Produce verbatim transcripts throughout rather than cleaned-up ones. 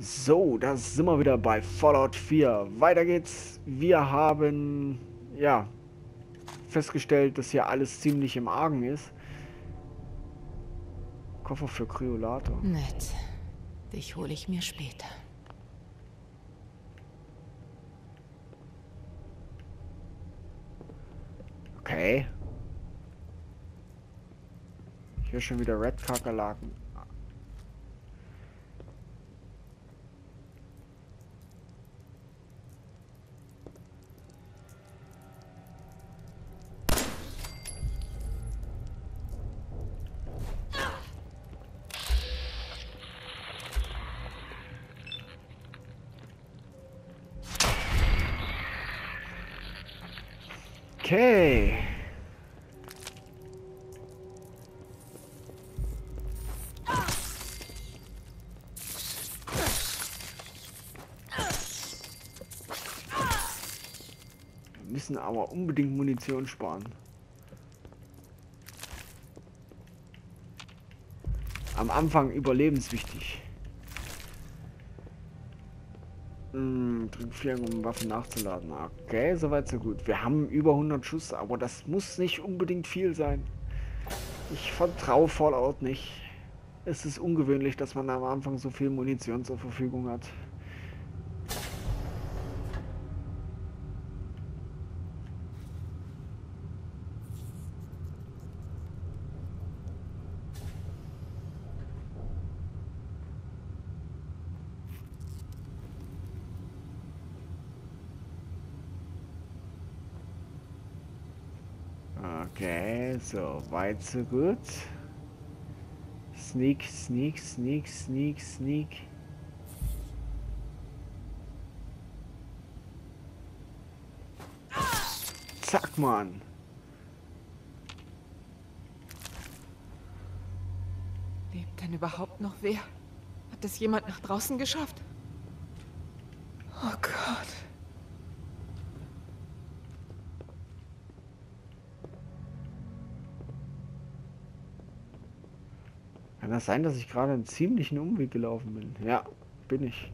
So, da sind wir wieder bei Fallout vier. Weiter geht's. Wir haben ja festgestellt, dass hier alles ziemlich im Argen ist. Koffer für Kryolator. Nett. Dich hole ich mir später. Okay. Hier schon wieder Red Kakerlaken. Okay. Wir müssen aber unbedingt Munition sparen. Am Anfang überlebenswichtig. Drück vier, um Waffen nachzuladen. Okay, soweit so gut. Wir haben über hundert Schuss, aber das muss nicht unbedingt viel sein. Ich vertraue Fallout nicht. Es ist ungewöhnlich, dass man am Anfang so viel Munition zur Verfügung hat. Okay, so weit, so gut. Sneak, sneak, sneak, sneak, sneak. Zack, Mann. Lebt denn überhaupt noch wer? Hat das jemand nach draußen geschafft? Oh Gott. Kann das sein, dass ich gerade einen ziemlichen Umweg gelaufen bin? Ja, bin ich.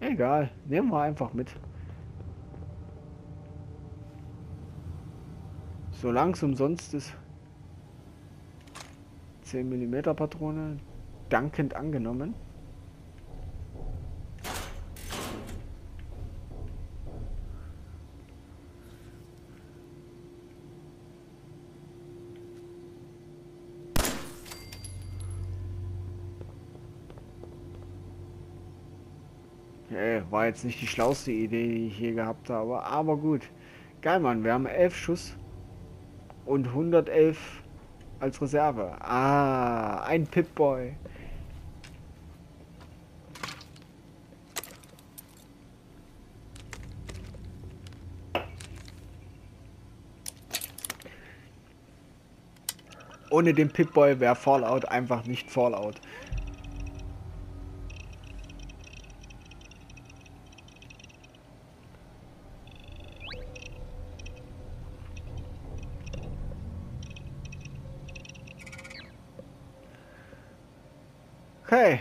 Egal, nehmen wir einfach mit. Solange es umsonst ist. zehn Millimeter Patrone, dankend angenommen. War jetzt nicht die schlauste Idee, die ich je gehabt habe, aber gut. Geil, Mann, wir haben elf Schuss und hundertelf als Reserve. Ah, ein Pip Boy. Ohne den Pip Boy wäre Fallout einfach nicht Fallout. Okay.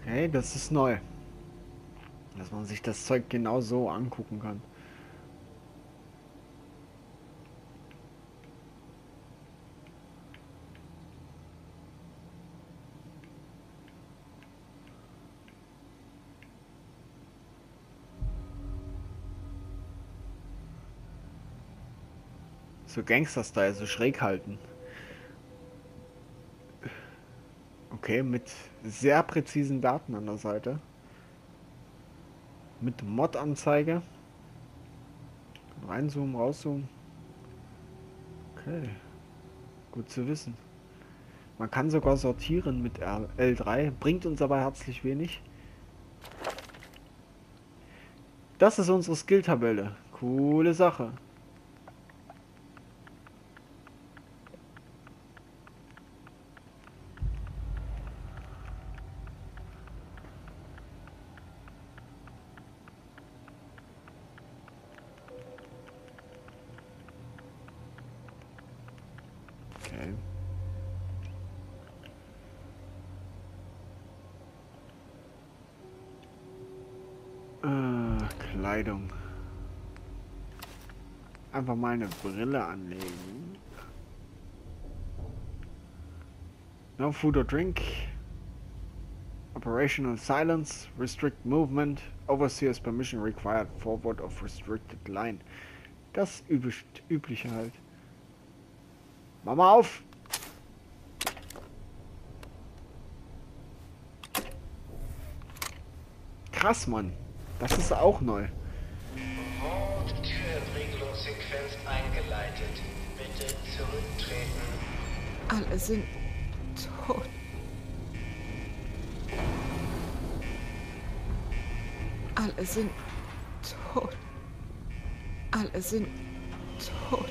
Okay, das ist neu. Dass man sich das Zeug genau so angucken kann. So Gangster-Style, so schräg halten. Okay, mit sehr präzisen Daten an der Seite. Mit Mod-Anzeige. Reinzoomen, rauszoomen. Okay. Gut zu wissen. Man kann sogar sortieren mit L drei, bringt uns aber herzlich wenig. Das ist unsere Skill-Tabelle. Coole Sache. Einfach mal eine Brille anlegen. No food or drink. Operational silence. Restrict movement. Overseer's permission required. Forward of restricted line. Das übliche halt. Mach mal auf! Krass, Mann. Das ist auch neu. Regelungssequenz eingeleitet. Bitte zurücktreten. Alle sind tot. Alle sind tot. Alle sind tot.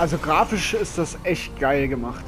Also grafisch ist das echt geil gemacht.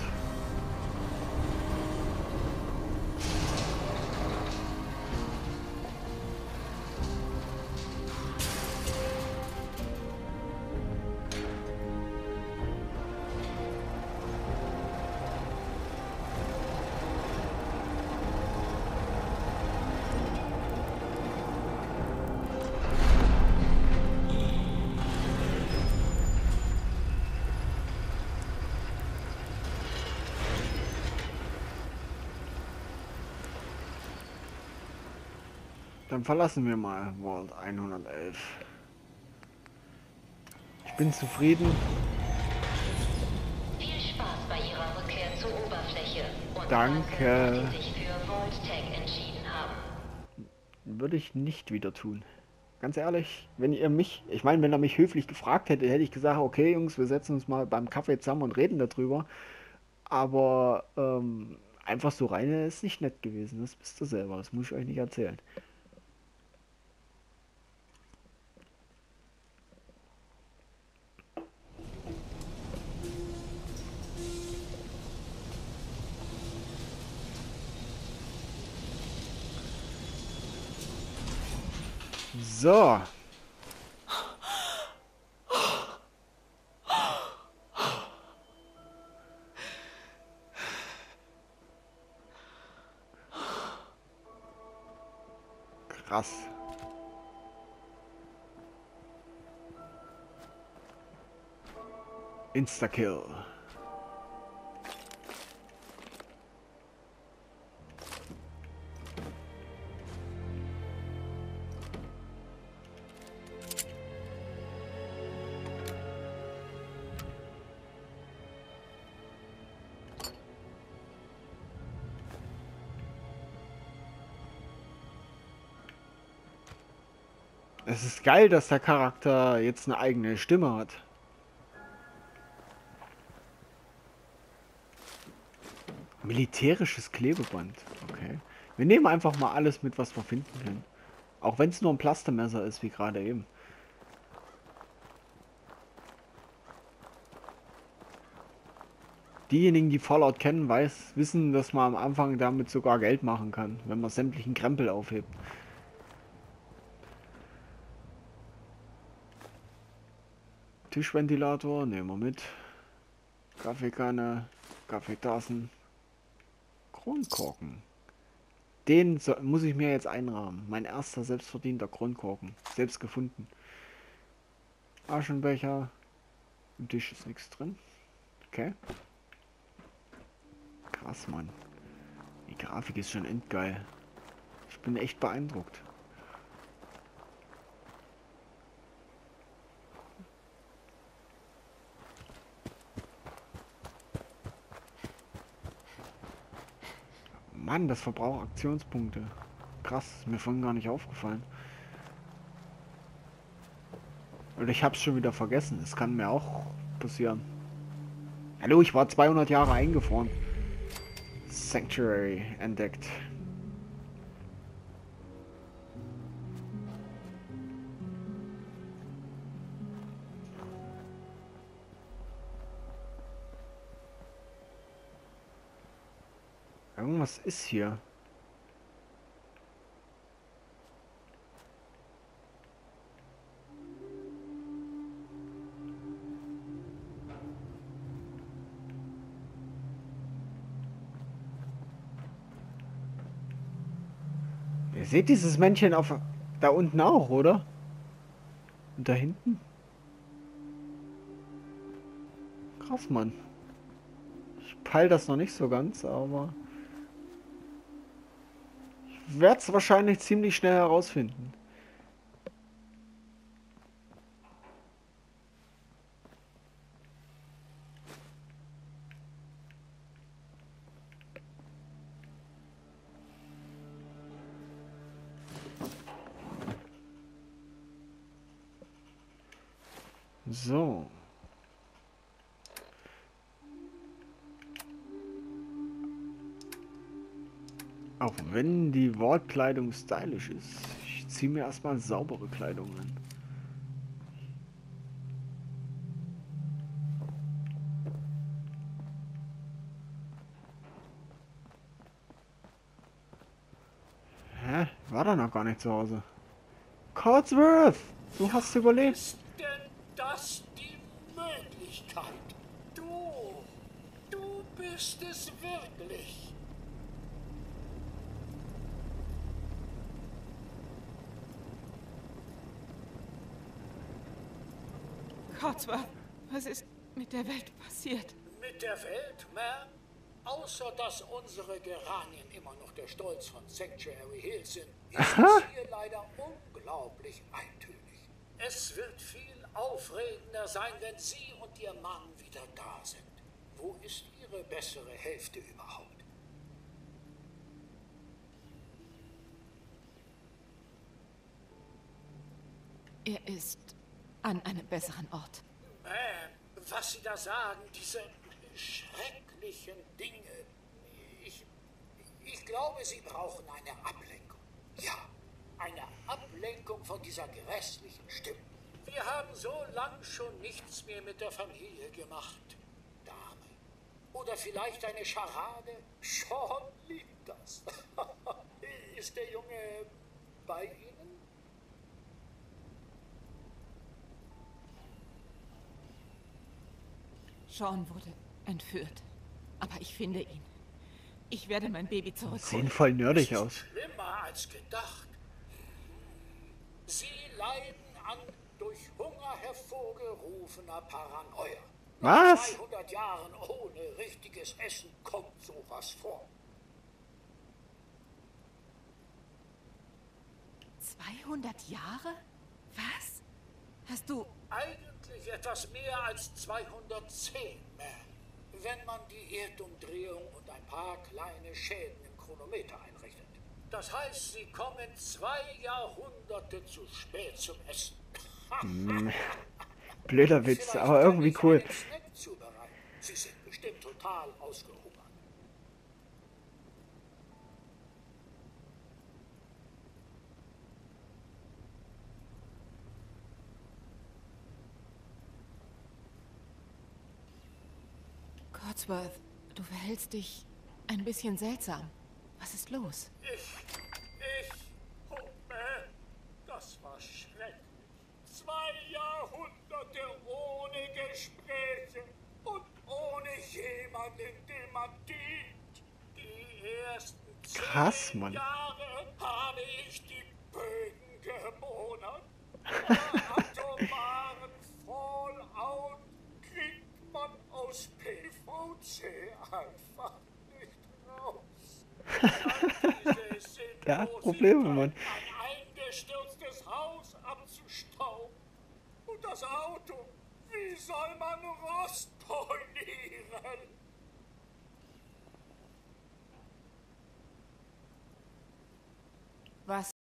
Dann verlassen wir mal Vault hundertelf. Ich bin zufrieden. Viel Spaß bei Ihrer Rückkehr zur Oberfläche. Und danke, dass Sie sich für Vault Tech entschieden haben. Würde ich nicht wieder tun. Ganz ehrlich, wenn ihr mich, ich meine, wenn er mich höflich gefragt hätte, hätte ich gesagt, okay Jungs, wir setzen uns mal beim Kaffee zusammen und reden darüber. Aber ähm, einfach so reine ist nicht nett gewesen. Das bist du selber, das muss ich euch nicht erzählen. So. Krass. Instakill. Es ist geil, dass der Charakter jetzt eine eigene Stimme hat. Militärisches Klebeband. Okay. Wir nehmen einfach mal alles mit, was wir finden können. Auch wenn es nur ein Plastemesser ist, wie gerade eben. Diejenigen, die Fallout kennen, weiß, wissen, dass man am Anfang damit sogar Geld machen kann, wenn man sämtlichen Krempel aufhebt. Tischventilator, nehmen wir mit. Kaffeekanne, Kaffeetassen, Kronkorken. Den so, muss ich mir jetzt einrahmen. Mein erster selbstverdienter Kronkorken. Selbst gefunden. Aschenbecher. Im Tisch ist nichts drin. Okay. Krass, Mann. Die Grafik ist schon endgeil. Ich bin echt beeindruckt. Mann, das verbraucht Aktionspunkte. Krass, ist mir vorhin gar nicht aufgefallen. Oder ich hab's schon wieder vergessen. Das kann mir auch passieren. Hallo, ich war zweihundert Jahre eingefroren. Sanctuary entdeckt. Irgendwas ist hier. Ihr seht dieses Männchen auf da unten auch, oder? Und da hinten? Krass, Mann. Ich peil das noch nicht so ganz, aber ich werde es wahrscheinlich ziemlich schnell herausfinden. So. Auch wenn die Wortkleidung stylisch ist, ich ziehe mir erstmal saubere Kleidung an. Hä? War da noch gar nicht zu Hause. Codsworth! Du hast überlebt! Das die Möglichkeit. Du, du bist es wirklich. Codsworth, was ist mit der Welt passiert? Mit der Welt, Ma'am? Außer dass unsere Geranien immer noch der Stolz von Sanctuary Hills sind, ist es hier leider unglaublich eintönig. Es wird viel aufregender sein, wenn Sie und Ihr Mann wieder da sind. Wo ist Ihre bessere Hälfte überhaupt? Er ist an einem besseren Ort. Äh, was Sie da sagen, diese schrecklichen Dinge. Ich, ich glaube, Sie brauchen eine Ablenkung. Ja, eine Ablenkung von dieser grässlichen Stimme. Wir haben so lang schon nichts mehr mit der Familie gemacht, Dame. Oder vielleicht eine Scharade? Sean liebt das. Ist der Junge bei Ihnen? Sean wurde entführt, aber ich finde ihn. Ich werde mein Baby zurückholen. Sieht voll nerdig aus. Schlimmer als gedacht. Sie leiden an durch Hunger hervorgerufener Paranoia. Nach was? zweihundert Jahren ohne richtiges Essen kommt sowas vor. zweihundert Jahre? Was? Hast du... Eigentlich etwas mehr als zweihundertzehn, Ma'am. Wenn man die Erdumdrehung und ein paar kleine Schäden im Chronometer einrichtet. Das heißt, sie kommen zwei Jahrhunderte zu spät zum Essen. Blöder Witz, aber irgendwie cool. Sie sind bestimmt total ausgehungert. Codsworth, du verhältst dich ein bisschen seltsam. Was ist los? Ich, ich, oh man, das war schrecklich. Zwei Jahrhunderte ohne Gespräche und ohne jemanden, dem man dient. Die ersten Krass, Mann. Jahre habe ich die Böden gemonert. Atomaren Fallout kriegt man aus P V C einfach nicht raus. Der hat Probleme, Mann. Gestürztes Haus abzustauben und das Auto, wie soll man Rost polieren? was